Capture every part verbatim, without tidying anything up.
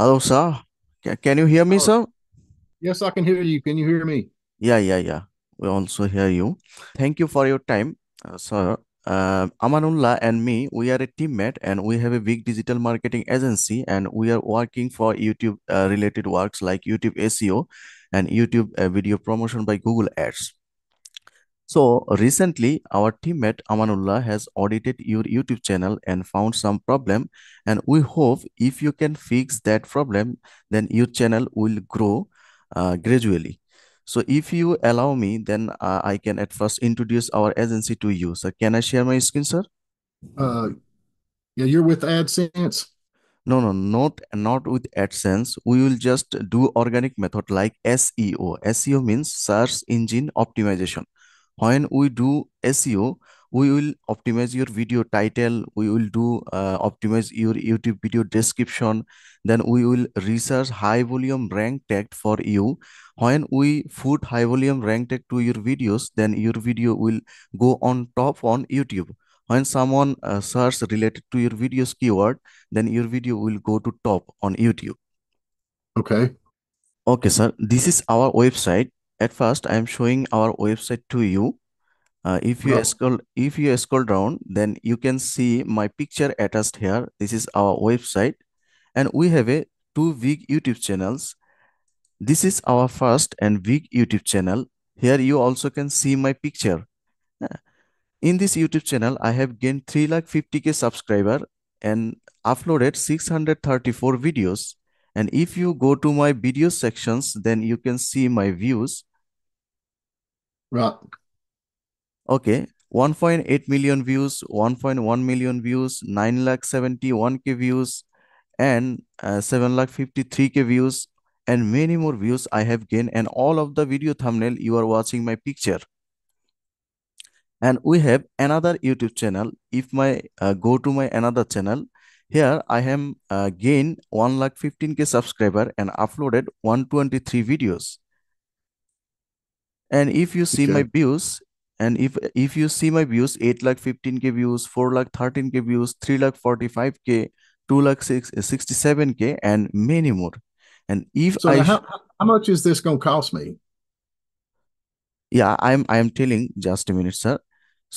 Hello, sir. Ca- Can you hear me, Oh, sir? yes, I can hear you. Can you hear me? Yeah, yeah, yeah. We also hear you. Thank you for your time, uh, sir. Uh, Amanullah and me, we are a teammate and we have a big digital marketing agency and we are working for YouTube uh, related works like YouTube S E O and YouTube uh, video promotion by Google Ads. So recently, our teammate Amanullah has audited your YouTube channel and found some problem. And we hope if you can fix that problem, then your channel will grow uh, gradually. So if you allow me, then uh, I can at first introduce our agency to you. So can I share my screen, sir? Uh, yeah, you're with AdSense. No, no, not not with AdSense. We will just do organic method like S E O. S E O means search engine optimization. When we do S E O, we will optimize your video title. We will do uh, optimize your YouTube video description. Then we will research high volume rank tag for you. When we put high volume rank tag to your videos, then your video will go on top on YouTube. When someone uh, search related to your video's keyword, then your video will go to top on YouTube. Okay. Okay, sir. This is our website. At first, I am showing our website to you. Uh, if you Oh, scroll, if you scroll down, then you can see my picture attached here. This is our website, and we have a two big YouTube channels. This is our first and big YouTube channel. Here you also can see my picture. Uh, In this YouTube channel, I have gained three lakh fifty k subscriber and uploaded six hundred thirty-four videos. And if you go to my video sections, then you can see my views. right. Okay, one point eight million views, one point one million views, nine lakh seventy-one k views, and uh, seven lakh fifty-three k views, and many more views I have gained. And all of the video thumbnail you are watching my picture. And we have another YouTube channel. If my uh, go to my another channel, here I am uh, gain one lakh fifteen k subscriber and uploaded one twenty-three videos. And if you see my Okay. views, and if if you see my views, eight lakh fifteen k views, four lakh thirteen k views, three lakh forty-five k, two lakh six sixty-seven k, and many more. And if So I now, sh- how how how much is this going to cost me? Yeah, I'm I'm telling just a minute, sir.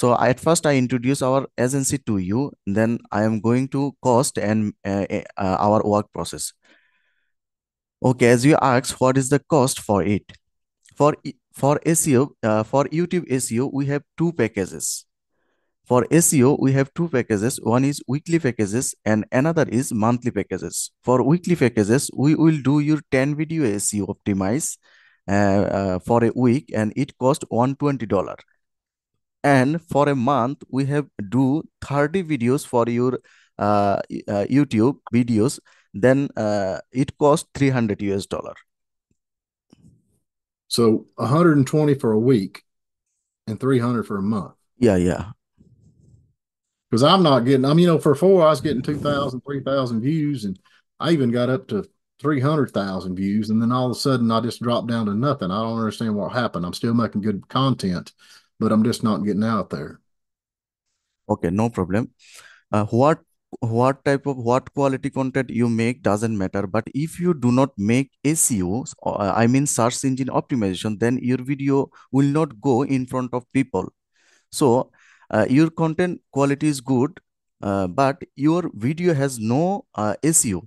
So I- at first I introduce our agency to you, then I am going to cost and uh, uh, uh, our work process. Okay, as you asked, what is the cost for it? For e- for S E O, uh, for YouTube S E O, we have two packages. For S E O, we have two packages. One is weekly packages and another is monthly packages. For weekly packages, we will do your ten video S E O optimize uh, uh, for a week and it cost one hundred twenty dollars. And for a month, we have do thirty videos for your uh, y- uh, YouTube videos. Then uh, it costs three hundred U S dollar. So one hundred twenty for a week and three hundred for a month. Yeah, yeah. Because I'm not getting, I'm, you know, for four, I was getting two thousand, three thousand views, and I even got up to three hundred thousand views. And then all of a sudden, I just dropped down to nothing. I don't understand what happened. I'm still making good content, but I'm just not getting out there. Okay, no problem. Uh, what what type of what quality content you make doesn't matter. But if you do not make S E O, uh, I mean search engine optimization, then your video will not go in front of people. So uh, your content quality is good, uh, but your video has no uh, S E O.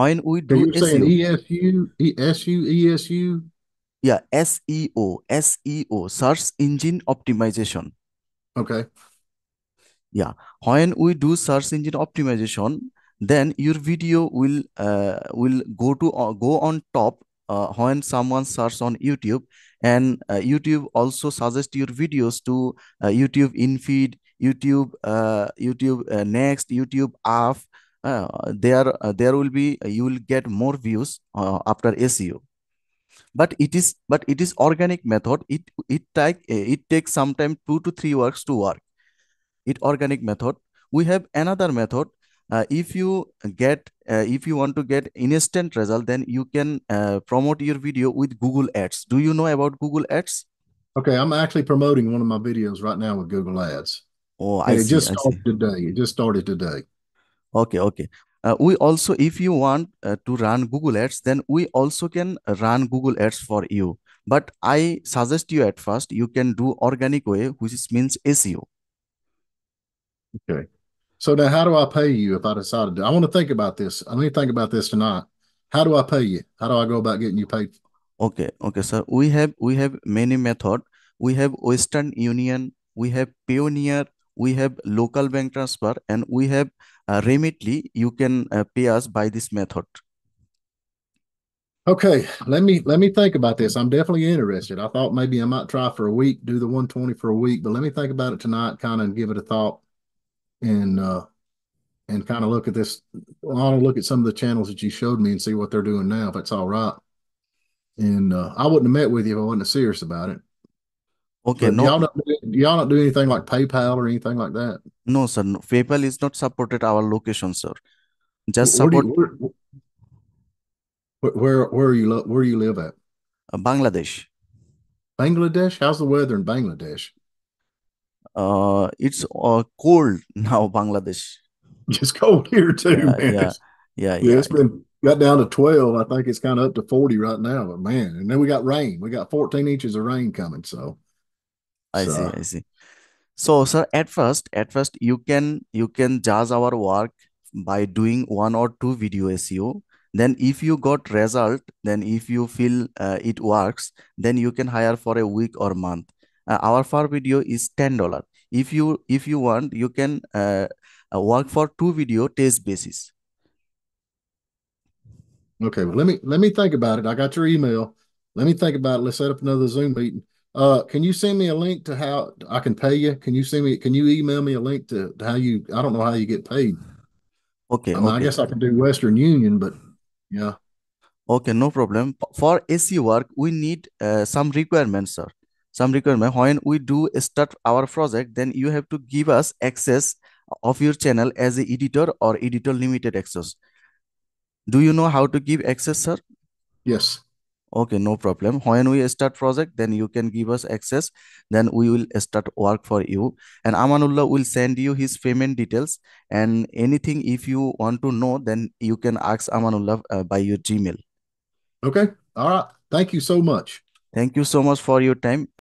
When we So do you're saying S E O, E S U, E S U, E S U? yeah, S E O, S E O, search engine optimization. Okay. Yeah, when we do search engine optimization, then your video will uh, will go to uh, go on top uh, when someone searches on YouTube, and uh, YouTube also suggests your videos to uh, YouTube InFeed, YouTube, uh, YouTube uh, Next, YouTube Off. Uh, there, uh, there will be you will get more views uh, after S E O. But it is but it is organic method. It it take it takes sometime two to three works to work it organic method. We have another method. Uh, if you get uh, if you want to get instant result, then you can uh, promote your video with Google Ads. Do you know about Google Ads? Okay. I'm actually promoting one of my videos right now with Google Ads. Oh, I And it see, just I see. started today. It just started today. Okay, okay. Uh, we also, if you want uh, to run Google Ads, then we also can run Google Ads for you. But I suggest you at first, you can do organic way, which means S E O. Okay. So now how do I pay you if I decided to? I want to think about this. I need to think about this tonight. How do I pay you? How do I go about getting you paid? Okay. Okay, sir. We have, we have many methods. We have Western Union. We have Payoneer. We have local bank transfer, and we have uh, Remitly. You can uh, pay us by this method. Okay, let me let me think about this. I'm definitely interested. I thought maybe I might try for a week, do the one twenty for a week, but let me think about it tonight, kind of give it a thought, and uh, and kind of look at this. Well, I want to look at some of the channels that you showed me and see what they're doing now, if that's all right. And uh, I wouldn't have met with you if I wasn't serious about it. Okay, no. Y'all not, not do anything like PayPal or anything like that? No, sir. No. PayPal is not supported our location, sir. Just where support. You, where, where where are you where you live at? Uh, Bangladesh. Bangladesh. How's the weather in Bangladesh? Uh, it's uh, cold now, Bangladesh. It's cold here too, yeah, man. Yeah, yeah, yeah. yeah it's yeah. been got down to twelve. I think it's kind of up to forty right now. But man, and then we got rain. We got fourteen inches of rain coming. So. I so, see, I see. So, sir, at first, at first, you can you can judge our work by doing one or two video S E O. Then, if you got result, then if you feel uh, it works, then you can hire for a week or month. Uh, our per video is ten dollar. If you if you want, you can uh, work for two video test basis. Okay, well, let me let me think about it. I got your email. Let me think about it. Let's set up another Zoom meeting. Uh, can you send me a link to how I can pay you? Can you send me, can you email me a link to how you, I don't know how you get paid. Okay. I, mean, okay. I guess I can do Western Union, but yeah. Okay. No problem. For S E O work, we need uh, some requirements, sir. Some requirement. When we do start our project, then you have to give us access of your channel as an editor or editor limited access. Do you know how to give access, sir? Yes. Okay, no problem. When we start project, then you can give us access. Then we will start work for you. And Amanullah will send you his payment details. And anything if you want to know, then you can ask Amanullah uh, by your Gmail. Okay. All right. Thank you so much. Thank you so much for your time.